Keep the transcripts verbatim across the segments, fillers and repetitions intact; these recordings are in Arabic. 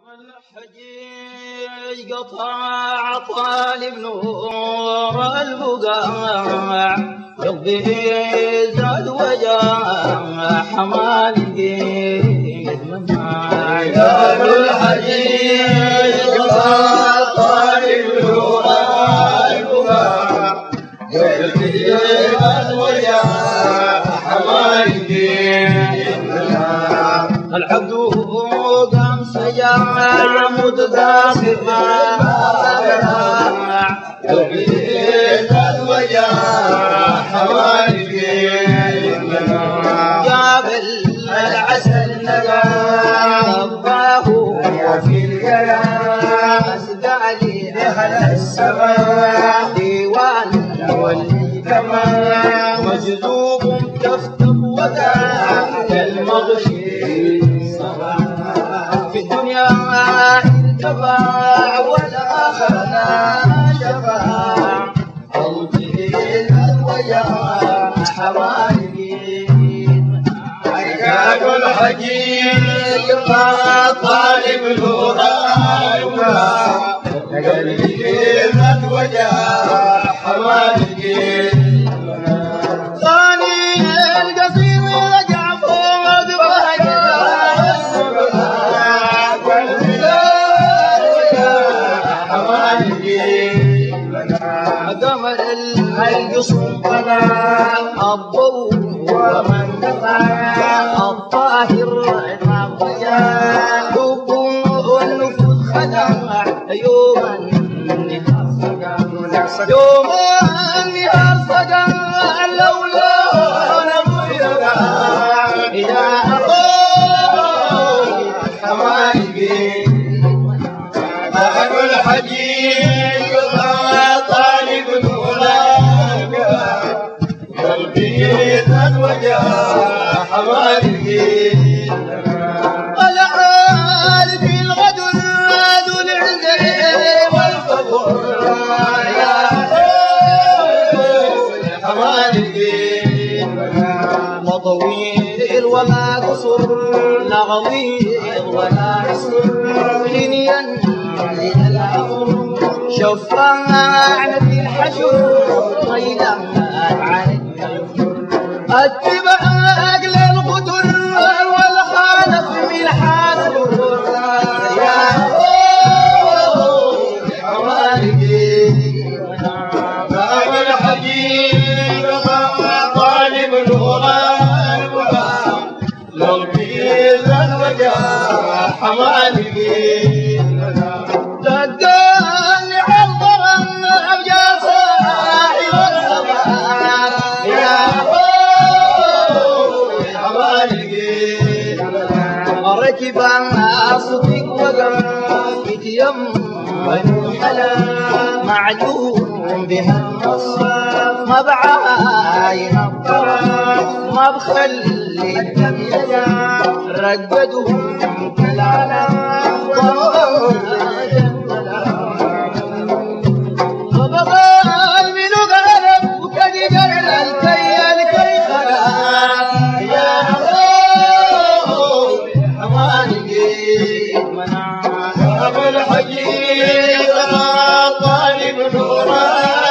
الحجيج قطع طالب نور البقاع ربي زاد وجاع حمال الجيد مناع يا الحجيج قطع طالب نور البقاع ربي زاد وجاع حمال الجيد مناع العبد قام سجاع متقاسم باقرع قلبي زاد وجاع حوالي جاب العسل نقاه وفي الكلام أسدع لي أهل السماء ديوان ولي كمان مجذوب تفتق وداع المغشي في الدنيا انتفاع والآخرة شفاع قلبي الوجاع حوالي عكاك الحجيج طالب هراء قلبي الوجاع حوالي القصر الضوء ومن قطع الطاهر الرجاء حب والنفوذ خدع يوما نهار صقع يوما نهار صقع لولا نضيع يا أخوي حبايبي أهل الحجيج يا حوالي العال في الغد ذو العز والفخر يا حوالي ما طويل وما قصر لا غضيض ولا عسر دنيا من العمر شفاعنا في الحشر غير ما اتبعك للقدر والخالف من حالك يا حوالي باب الحجيج طالب الغرام لو بيز الوجاع حوالي ركبا صديق وقام يتيم بنو حلا معلوم بها النصاب ما بعاين الطراب ما بخلي الدم يجع رقدهم كالعلا ضروا فبطال من قلب وكذب الكي الكي خلال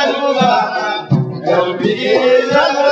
الغرق المتعب يخلى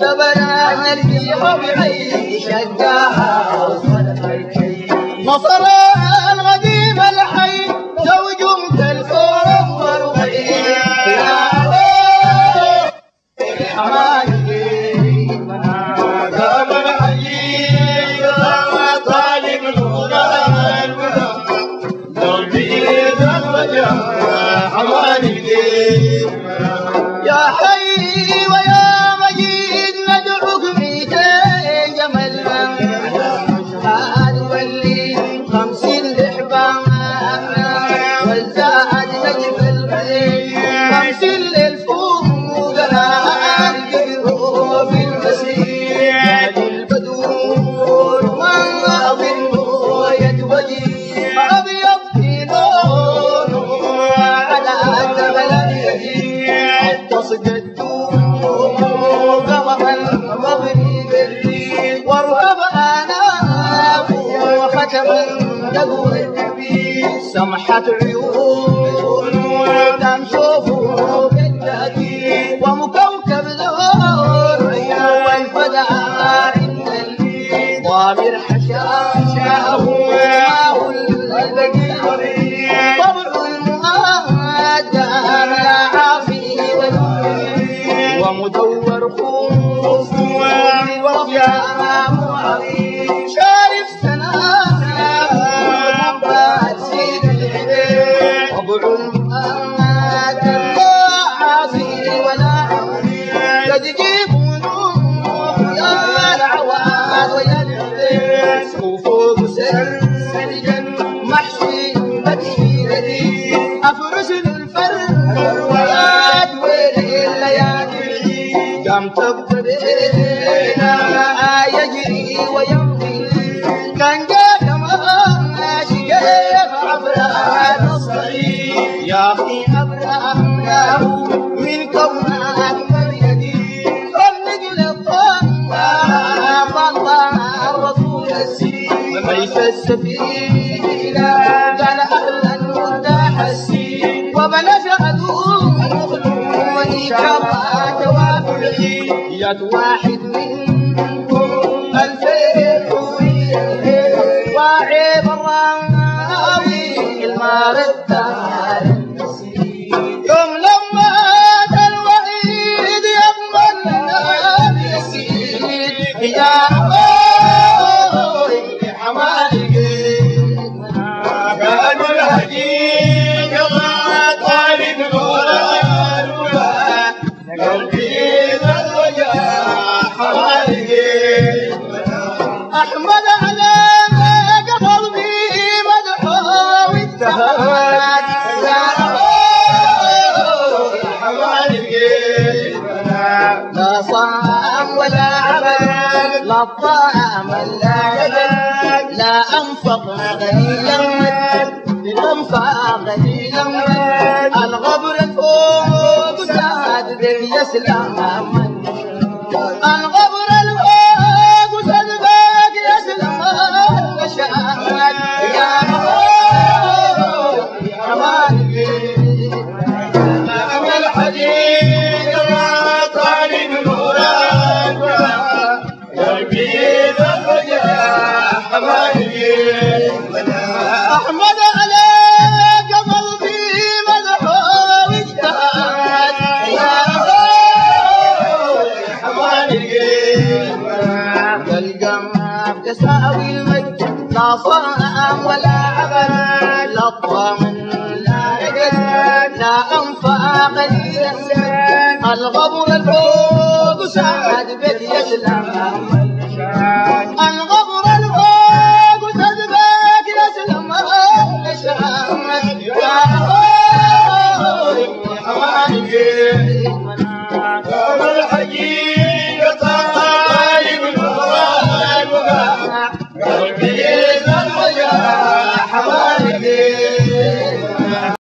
مصر القديم الحي زوج الكور والربيع يا أبا الحمادي منادم الحي وطالب الغلام قلبي زوج حمادي يا حي ويا مجيد ندعوك بيت جمل سمحت عيون ودم شوفوا بالتأكيد ومكوكب ذور والفدار إن اللي ضامر حشاه ومعه البقي طبع المؤدار عافي بالدنيا ومدور خوص ورجاء معافي شارف سنة يا أخي أبرأ من كونك باليدي خلق للطاعة فالله الرسول السيد ليس السفيد كان أهلا متحسين وبلش أدوم مخلوقني كما توافقي يد واحد منكم الفيل حويل واعي براوي المارد لا طعام لا جدل لا أنفق غليلا أنفق غليلا الغبر فوق سعد يسلم الغبر الفوق سعد يسلم وشعد يا رب يا رب الحديد أحمد عليك قلبي مدحوه واجتهد يا أخوي حمالك القمر كساوي المجد لا صنم ولا عبد لا الطمن لا عقد لا أنفع قليلا الغبر الفوق سعد بيت يسلم